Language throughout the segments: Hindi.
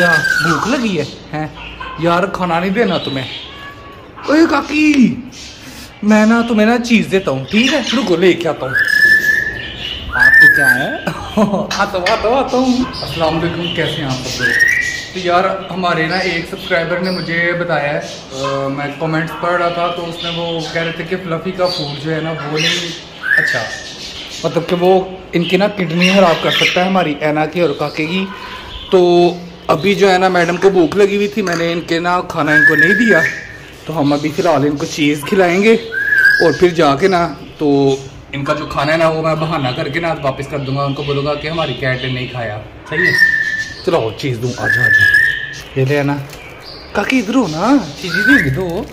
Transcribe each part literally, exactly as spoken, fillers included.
क्या भूख लगी है, हैं यार खाना नहीं देना तुम्हें। ओए काकी मैं ना तुम्हें ना चीज़ देता हूँ ठीक है, रुको लेके आता हूँ। आपको क्या है आता हूँ आता हूँ आता हूँ। अस्सलाम वालेकुम, कैसे हैं आप सब लोग। तो यार हमारे ना एक सब्सक्राइबर ने मुझे बताया है, आ, मैं कमेंट्स पढ़ रहा था तो उसने वो कह रहे थे कि फ्लफी का फूड जो है ना वो नहीं अच्छा, मतलब कि वो इनकी ना किडनी ख़राब कर सकता है हमारी ऐना की और काके की। तो अभी जो है ना मैडम को भूख लगी हुई थी, मैंने इनके ना खाना इनको नहीं दिया तो हम अभी फ़िलहाल इनको चीज़ खिलाएंगे और फिर जाके ना तो इनका जो खाना है ना वो मैं बहाना करके ना वापस कर दूंगा। उनको बोलूँगा कि हमारी कैट ने नहीं खाया, सही है। चलो चीज़ दूँ, आ जाओ आ जाओ, ये ले आना। काकी इधर हो ना, चीज़ें देगी दो।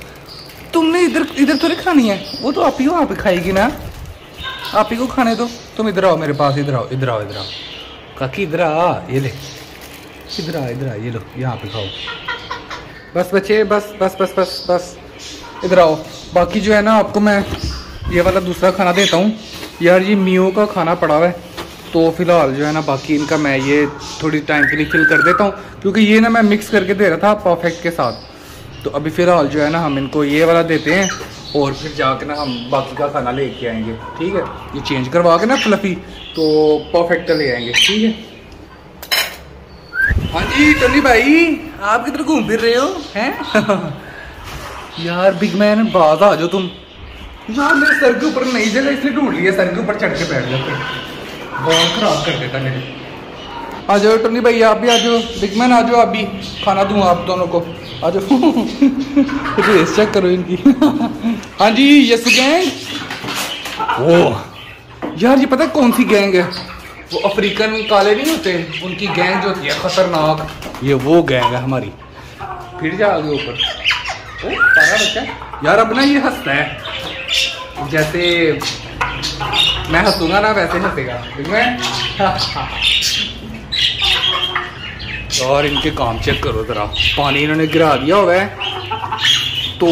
तुमने इधर इधर थोड़ी खानी है, वो तो आप ही हो, आप ही खाएगी ना, आप ही को खाने दो। तुम इधर आओ मेरे पास, इधर आओ इधर आओ इधर आओ काकी इधर आ, ये ले इधर आ इधर आ, ये लो यहाँ पे खाओ। बस बच्चे बस बस बस बस बस इधर आओ। बाकी जो है ना आपको मैं ये वाला दूसरा खाना देता हूँ। यार ये मियो का खाना पड़ा हुआ है तो फ़िलहाल जो है ना बाकी इनका मैं ये थोड़ी टाइम के लिए किल कर देता हूँ, क्योंकि ये ना मैं मिक्स करके दे रहा था परफेक्ट के साथ। तो अभी फ़िलहाल जो है ना हम इनको ये वाला देते हैं और फिर जाके ना हम बाकी का खाना ले के आएँगे, ठीक है। ये चेंज करवा के ना फ्लफी तो परफेक्ट का ले आएँगे, ठीक है। हाँ जी टोनी भाई, आप किधर घूम फिर रहे हो हैं यार बिग मैन बाज आ जाओ तुम। यार मेरे सर के ऊपर नहीं जला, इसलिए ढूंढ लिया, सर के ऊपर चढ़ के बैठ जाते, बहुत खराब कर देता मेरे। आ जाओ टोनी भाई, आप भी आ जाओ, बिग मैन आ जाओ, आप भी, खाना दूँ आप दोनों को, आ जाओ रेस चेक करो इनकी हाँ जी ये सु गैंग, ओ यार ये पता कौन सी गैंग है, वो अफ्रीकन काले नहीं होते उनकी गैंग जो होती है ख़तरनाक, ये वो गैंग है हमारी। फिर जा आगे ऊपर सारा बच्चा। यार अब ना ये हंसता है जैसे मैं हंसूंगा ना वैसे हंसेगा, ठीक है। और इनके काम चेक करो ज़रा, पानी इन्होंने गिरा दिया हुआ है तो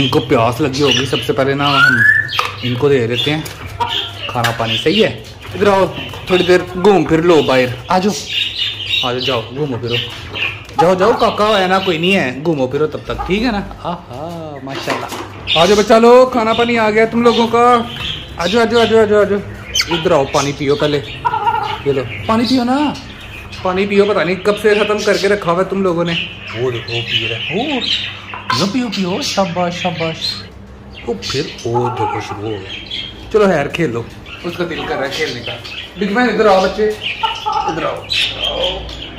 इनको प्यास लगी होगी। सबसे पहले ना हम इनको दे देते हैं खाना पानी, सही है। इधर आओ थोड़ी देर घूम फिर लो बाहर, आ जाओ आ जाओ जाओ घूमो फिरो, जाओ जाओ काका है ना कोई नहीं है, घूमो फिरो तब तक, ठीक है ना। हाँ हाँ माशाल्लाह, आ जाओ बच्चा लो, खाना पानी आ गया तुम लोगों का, आ जाओ आ जाओ आ जाओ आ जाओ आ जाओ। इधर आओ पानी पियो, पहले ये लो पानी पियो ना, पानी पियो, पता नहीं कब से ख़त्म करके रखा हुआ है तुम लोगों ने। वो देखो पी रहे हो, पियो पियो, शाबाश शाबाश। तो फिर वो देखो शुरू हो गया, चलो यार खेल लो, उसका दिल कर रहा है खेलने का। बिग मैन इधर आओ बच्चे, इधर आओ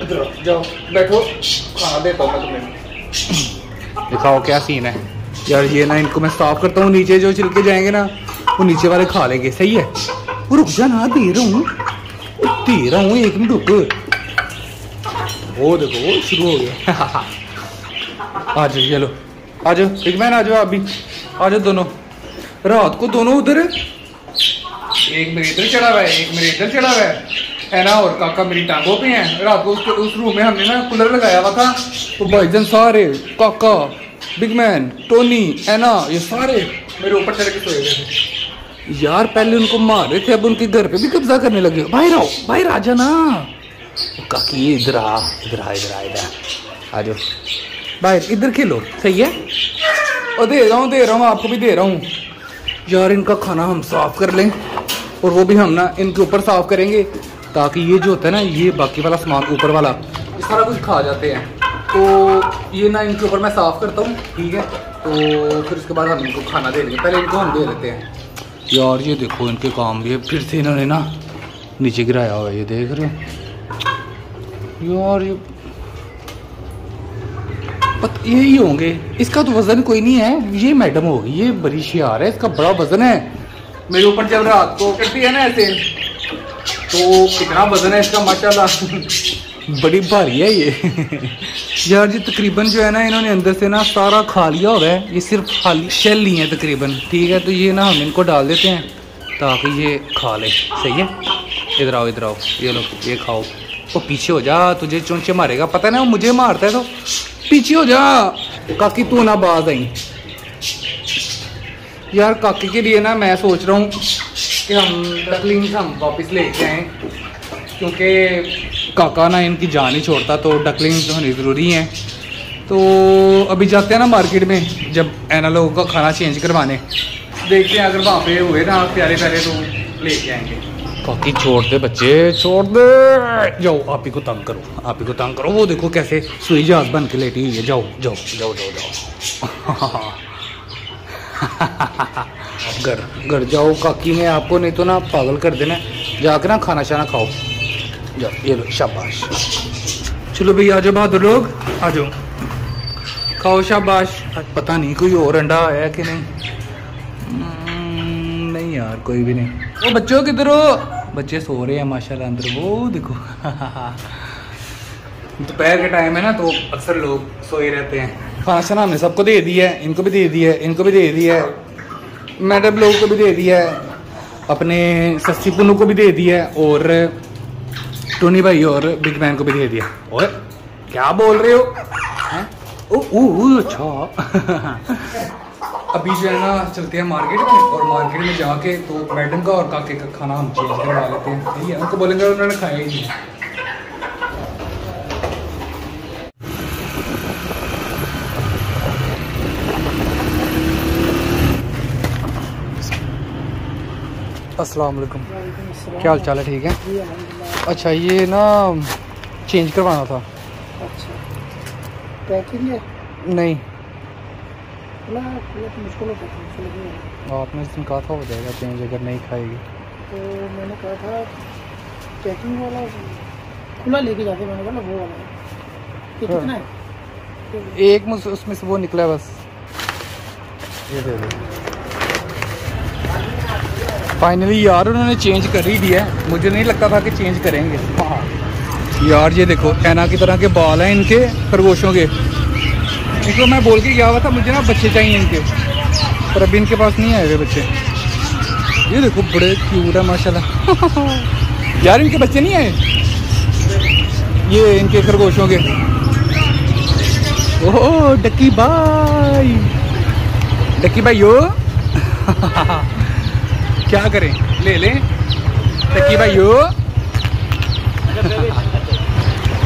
इधर आओ, जाओ बैठो, खाना देता हूँ मैं तुम्हें। दिखाओ क्या सीन है यार, ये ना इनको मैं साफ करता हूँ, नीचे जो छिलके जाएंगे ना वो नीचे वाले खा लेंगे, सही है। वो रुक जा ना, दे रहा हूँ दे रहा हूँ, एक मिनट रुक। वो देखो वो शुरू हो गया आ जाओ चलो आ जाओ बिग मैन, आ जाओ आप भी आ जाओ दोनों। रात को दोनों उधर, एक मेरे इधर चढ़ा हुआ है एक मेरे इधर चढ़ा हुआ है है ना, और काका मेरी टांगों पे हैं। रात को उसके उस रूम में हमने ना कूलर लगाया हुआ था तो भाईजान सारे, काका बिग मैन टोनी है ना, ये सारे मेरे ऊपर चढ़ के सोए गए थे। यार पहले उनको मार रहे थे, अब उनके घर पे भी कब्जा करने लगे। बाहर आओ बाहर आ जा ना, काकी इधर आ इधर आ इधर आ इधर आ जाओ, बाहर इधर खेलो, सही है। और दे रहा हूँ दे रहा हूँ आपको भी दे रहा हूँ। यार इनका खाना हम साफ़ कर लें और वो भी हम ना इनके ऊपर साफ़ करेंगे, ताकि ये जो होता है ना ये बाकी वाला सामान ऊपर वाला ये सारा कुछ खा जाते हैं। तो ये ना इनके ऊपर मैं साफ़ करता हूँ, ठीक है। तो फिर उसके बाद हम इनको खाना दे देंगे, पहले इनको हम दे देते हैं। यार ये देखो इनके काम भी, फिर से इन्होंने ना नीचे गिराया हुआ है, ये देख रहे हो यार, ये पता यही होंगे। इसका तो वज़न कोई नहीं है, ये मैडम होगी, ये बड़ी शियार है, इसका बड़ा वज़न है। मेरे ऊपर जब रात को करती है ना ऐसे तो कितना वज़न है इसका माशाल्लाह बड़ी भारी है ये यार जी तकरीबन जो है ना इन्होंने अंदर से ना सारा खा लिया हुआ है, ये सिर्फ खाली शेल ली है तकरीबन, ठीक है। तो ये ना हम इनको डाल देते हैं ताकि ये खा ले, सही है। इधर आओ इधर आओ, ये लो ये खाओ। वो पीछे हो जा, तुझे चोंचे मारेगा, पता है ना मुझे मारता है तो पीछे हो जा। काकी तू ना बाज आई। यार काकी के लिए ना मैं सोच रहा हूँ कि हम डकलिंग हम वापस ले जाएं, क्योंकि काका ना इनकी जान ही छोड़ता, तो डकलिंग तो होनी ज़रूरी है। तो अभी जाते हैं ना मार्केट में जब एनालॉग का खाना चेंज करवाने, देखते हैं अगर वहाँ पे हुए ना प्यारे प्यारे तो लेके आएंगे। काकी छोड़ दे बच्चे, छोड़ दे, जाओ आप ही को तंग करो, आप ही को तंग करो। वो देखो कैसे सुई जहाज बन के लेटी हुई है, जाओ जाओ जाओ जाओ जाओ घर घर जाओ। काकी ने आपको नहीं तो ना पागल कर देना, जाके ना खाना शाना खाओ, जाओ ये लो शाबाश। चलो भैया आ जाओ बहादुर लोग, आ जाओ खाओ शाबाश। पता नहीं कोई और अंडा आया कि नहीं, नहीं यार कोई भी नहीं। वो बच्चों किधर हो? बच्चे सो रहे हैं माशाल्लाह अंदर, वो देखो दोपहर के टाइम है ना तो अक्सर लोग सोए रहते हैं। खाना शाना हमने सबको दे दिया है, इनको भी दे दिया है, इनको भी दे दिया है, मैडम लोगों को भी दे दिया है, अपने सस्सी पुनू को भी दे दिया है और टोनी भाई और बिग मैन को भी दे दिया। और क्या बोल रहे हो है? ओ ओ अच्छा अभी जो है ना चलते हैं मार्केट में, और मार्केट में जाके तो मैडम का और काके का खाना हम चेंज करवा लेते हैं, ठीक है? उनको बोलेंगे उन्होंने खाया ही नहीं। अस्सलाम वालेकुम, क्या हाल चाल है? ठीक है। अच्छा ये ना चेंज करवाना था। अच्छा पैकिंग है? नहीं आपने उस दिन कहा था हो जाएगा चेंज अगर नहीं खाएगी तो। मैंने कहा था पैकिंग वाला खुला लेके जाते, मैंने कहा ना वो वाला। कितना है? एक मुझ उसमें से वो निकला बस, ये दे दो। फाइनली यार उन्होंने चेंज कर ही दिया है, मुझे नहीं लगता था कि चेंज करेंगे। हाँ यार ये देखो ऐना की तरह के बाल हैं इनके, खरगोशों के। इनको मैं बोल के गया हुआ था मुझे ना बच्चे चाहिए इनके, पर अभी इनके पास नहीं आए हुए बच्चे। ये देखो बड़े क्यूट है माशाल्लाह यार इनके बच्चे नहीं आए ये इनके खरगोशों के। ओह डकी भाई, डकी भाई यो क्या करें ले लें डकी भाई यो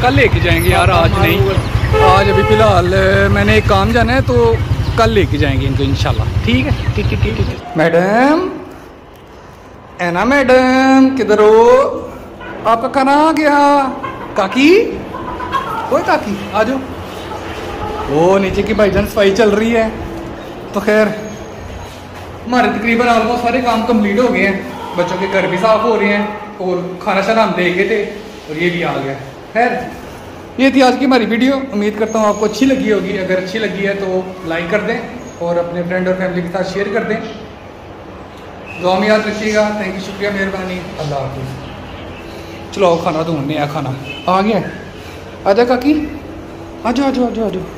कल लेके जाएंगे यार, आज नहीं। आज अभी फ़िलहाल मैंने एक काम जाना है तो कल लेके जाएंगे इनको इंशाल्लाह, ठीक है? ठीक ठीक ठीक ठीक। मैडम है ना, मैडम किधर हो? आपका खाना आ गया। काकी ओए काकी आ जाओ। ओ नीचे की भाईजान सफाई चल रही है, तो खैर हमारे तकरीबन ऑलमोस्ट सारे काम कंप्लीट हो गए हैं। बच्चों के घर भी साफ हो रहे हैं और खाना शाना हम देखे थे और ये भी आ गया। खैर ये थी आज की हमारी वीडियो, उम्मीद करता हूँ आपको अच्छी लगी होगी। अगर अच्छी लगी है तो लाइक कर दें और अपने फ्रेंड और फैमिली के साथ शेयर कर दें। दुआ में याद रखिएगा। थैंक यू, शुक्रिया, मेहरबानी, अल्लाह हाफिज़। चलो खाना ढूंढने, नया खाना आ गया। आजा काकी आजो आजो आजो आजो।